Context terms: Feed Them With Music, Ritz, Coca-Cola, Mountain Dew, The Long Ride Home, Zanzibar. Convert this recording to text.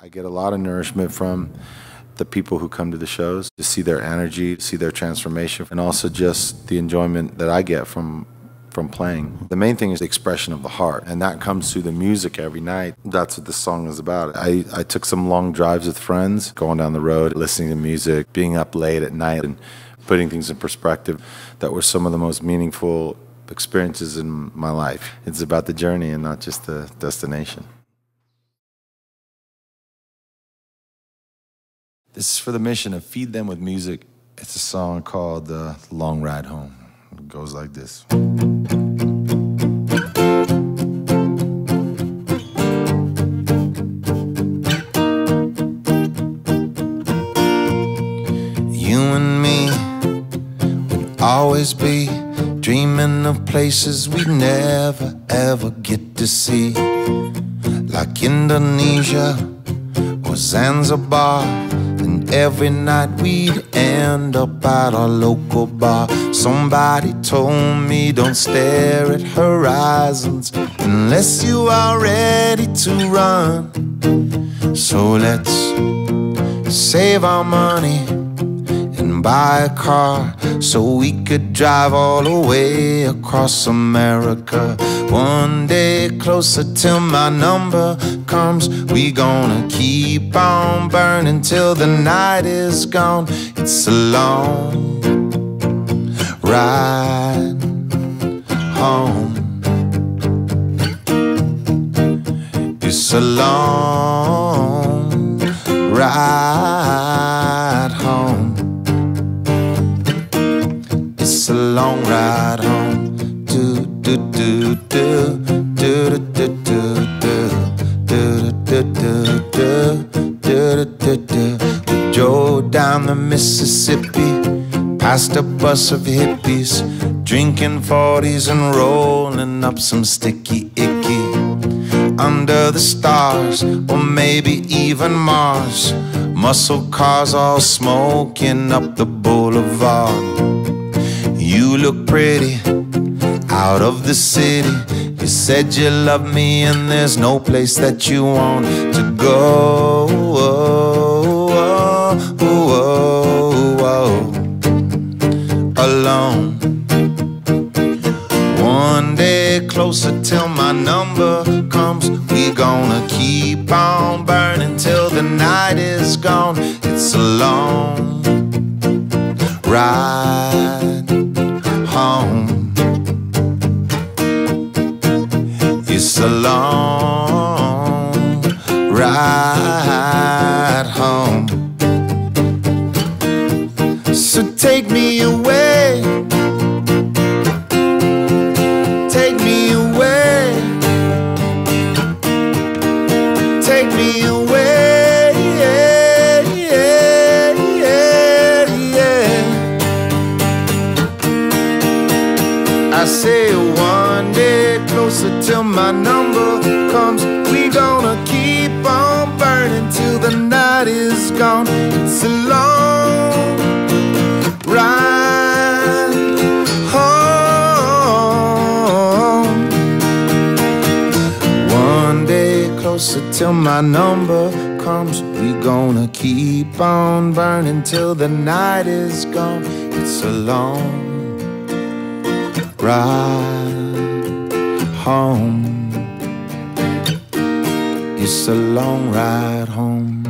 I get a lot of nourishment from the people who come to the shows, to see their energy, to see their transformation, and also just the enjoyment that I get from playing. The main thing is the expression of the heart, and that comes through the music every night. That's what this song is about. I took some long drives with friends, going down the road, listening to music, being up late at night, and putting things in perspective. That were some of the most meaningful experiences in my life. It's about the journey and not just the destination. This is for the mission of Feed Them With Music. It's a song called The Long Ride Home. It goes like this. You and me would always be dreaming of places we never ever get to see, like Indonesia or Zanzibar. Every night we'd end up at our local bar. Somebody told me don't stare at horizons unless you are ready to run. So let's save our money and buy a car so we could drive all the way across America. One day closer till my number comes, we gonna keep on burning till the night is gone. It's a long ride home. It's a long ride home. It's a long ride home. Do do do do do do do do do do do do do do do. We drove down the Mississippi, past a bus of hippies, drinking 40s and rolling up some sticky icky. Under the stars, or maybe even Mars, muscle cars all smoking up the boulevard. You look pretty out of the city. You said you love me and there's no place that you want to go. Oh, oh, oh, oh, alone. One day closer till my number comes, we gonna keep on burning till the night is gone. It's a long ride home. It's a long ride home. So take me away, take me away, take me away, yeah, yeah, yeah, yeah. I say one day closer till my number comes, we gonna keep on burning till the night is gone. It's a long ride home. One day closer till my number comes, we gonna keep on burning till the night is gone. It's a long ride home. It's a long ride home.